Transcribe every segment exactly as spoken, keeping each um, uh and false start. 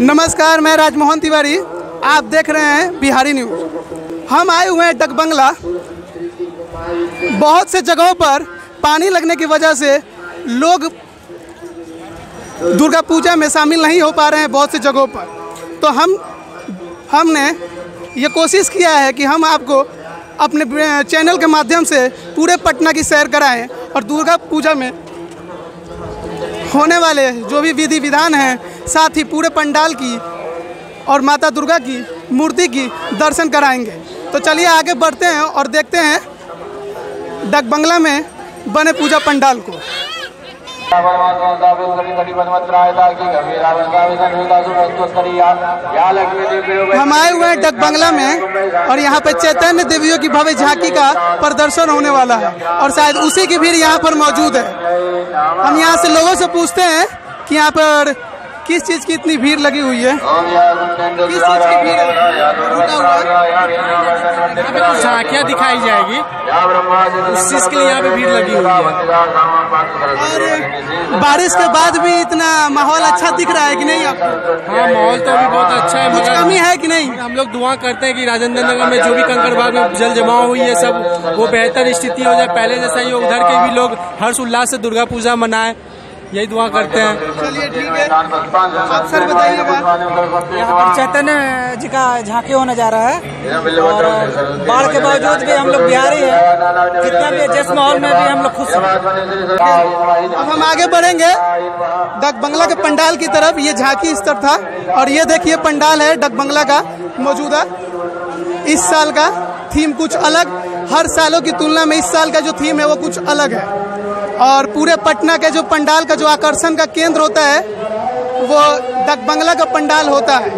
नमस्कार, मैं राजमोहन तिवारी, आप देख रहे हैं बिहारी न्यूज़। हम आए हुए हैं डाक बंगला। बहुत से जगहों पर पानी लगने की वजह से लोग दुर्गा पूजा में शामिल नहीं हो पा रहे हैं बहुत से जगहों पर। तो हम हमने ये कोशिश किया है कि हम आपको अपने चैनल के माध्यम से पूरे पटना की सैर कराएं और दुर्गा पूजा में होने वाले जो भी विधि विधान हैं, साथ ही पूरे पंडाल की और माता दुर्गा की मूर्ति की दर्शन कराएंगे। तो चलिए आगे बढ़ते हैं और देखते हैं डाक बंगला में बने पूजा पंडाल को। हम आए हुए हैं डाक बंगला में और यहाँ पे चैतन्य देवियों की भव्य झांकी का प्रदर्शन होने वाला है और शायद उसी की भीड़ यहाँ पर मौजूद है। हम यहाँ से लोगों से पूछते हैं कि यहाँ पर किस चीज की इतनी भीड़ लगी हुई है, किस चीज की भीड़ है? क्या दिखाई जाएगी उस चीज के लिए यहाँ पे भीड़ लगी हुई है। और बारिश के बाद भी इतना माहौल अच्छा दिख रहा है कि नहीं आपको? हाँ, माहौल तो अभी बहुत अच्छा है। कुछ कमी है कि नहीं? हम लोग दुआ करते हैं कि राजेंद्र नगर में जो भी कंकड़बाग में जल जमाव हुई है सब वो बेहतर स्थिति हो जाए, पहले जैसा ही हो, उधर के भी लोग हर्ष उल्लास से दुर्गा पूजा मनाए, यही दुआ करते हैं। चलिए ठीक है, आप सर बताइए। यहाँ पर चैतन्य जी का झांकी होने जा रहा है और बाढ़ के बावजूद भी हम लोग बिहारी हैं, कितना भी जिस माहौल में भी हम लोग खुश हैं। अब हम आगे बढ़ेंगे डाक बंगला के पंडाल की तरफ। ये झांकी स्तर था और ये देखिए पंडाल है डाक बंगला का। मौजूदा इस साल का थीम कुछ अलग, हर सालों की तुलना में इस साल का जो थीम है वो कुछ अलग है और पूरे पटना के जो पंडाल का जो आकर्षण का केंद्र होता है वो डाक बंगला का पंडाल होता है।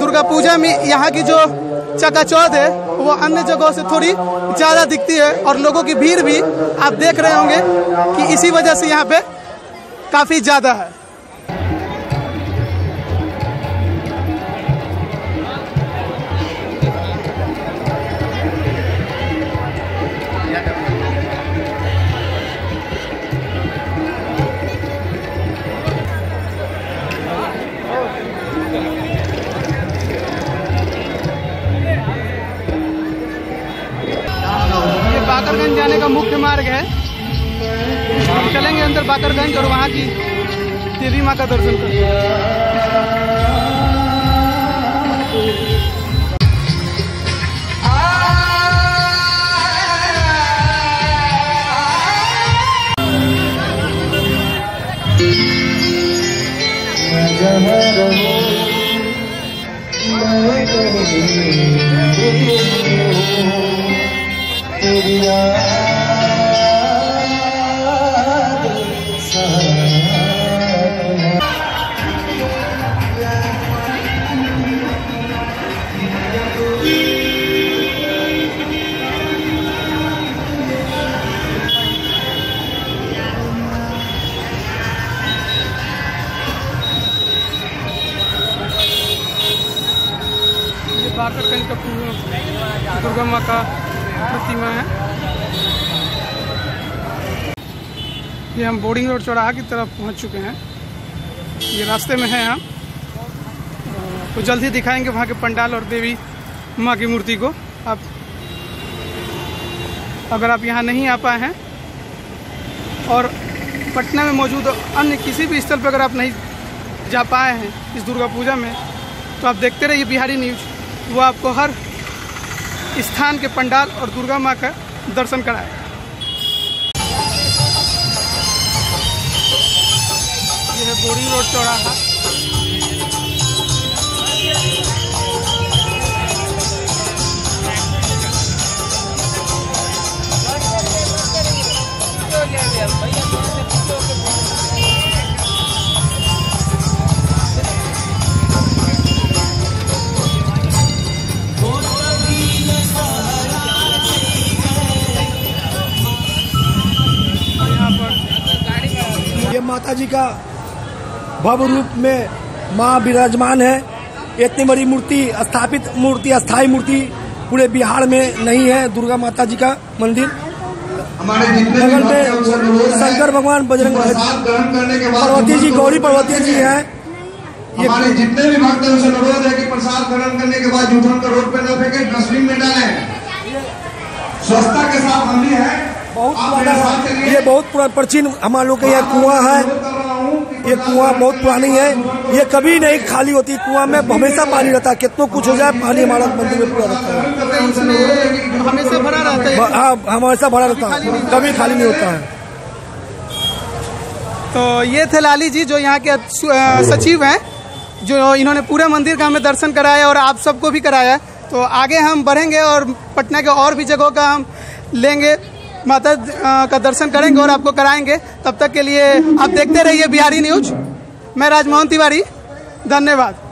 दुर्गा पूजा में यहाँ की जो चकाचौंध है वो अन्य जगहों से थोड़ी ज़्यादा दिखती है और लोगों की भीड़ भी आप देख रहे होंगे कि इसी वजह से यहाँ पे काफ़ी ज़्यादा है। बाकरगंज जाने का मुख्य मार्ग है, हम चलेंगे अंदर बाकरगंज और वहाँ की देवी माँ का दर्शन करेंगे। बाकरगंज का पूरा दुर्गा माँ का प्रतिमा है। ये हम बोर्डिंग रोड चौराहा की तरफ पहुँच चुके हैं, ये रास्ते में हैं हम। तो जल्दी दिखाएंगे वहाँ के पंडाल और देवी माँ की मूर्ति को। आप अगर आप यहाँ नहीं आ पाए हैं और पटना में मौजूद अन्य किसी भी स्थल पर अगर आप नहीं जा पाए हैं इस दुर्गा पूजा में, तो आप देखते रहिए बिहारी न्यूज़, वो आपको हर स्थान के पंडाल और दुर्गा माँ का दर्शन कराएगा। यह है बोर्डिंग रोड चौराहा। माता जी का भव्य रूप में माँ विराजमान है। इतनी बड़ी मूर्ति स्थापित मूर्ति स्थायी मूर्ति पूरे बिहार में नहीं है दुर्गा माता जी का मंदिर। हमारे जितने भी शंकर भगवान, बजरंग पार्वती जी, गौरी पार्वती जी हैं, हमारे जितने भी भक्त हैं उनसे अनुरोध है कि प्रसाद ग्रहण करने के बाद जूठन का रोड पे न फेंके, डस्टबिन में डालें। स्वच्छता के साथ हम भी हैं। बहुत पुराना, ये बहुत पुराना प्राचीन हमारे लोग का यह कुआं है। ये कुआं बहुत पुरानी है, ये कभी नहीं खाली होती। कुआं में हमेशा पानी रहता है, कितना कुछ हो जाए पानी हमारा मंदिर में पूरा रहता है, हमेशा भरा रहता है। हाँ, हमेशा भरा रहता है, कभी खाली नहीं होता है। तो ये थे लाली जी जो यहाँ के सचिव हैं, जो इन्होंने पूरे मंदिर का हमें दर्शन कराया और आप सबको भी कराया। तो आगे हम बढ़ेंगे और पटना के और भी जगहों का हम लेंगे, माता का दर्शन करेंगे और आपको कराएंगे। तब तक के लिए आप देखते रहिए बिहारी न्यूज़। मैं राजमोहन तिवारी, धन्यवाद।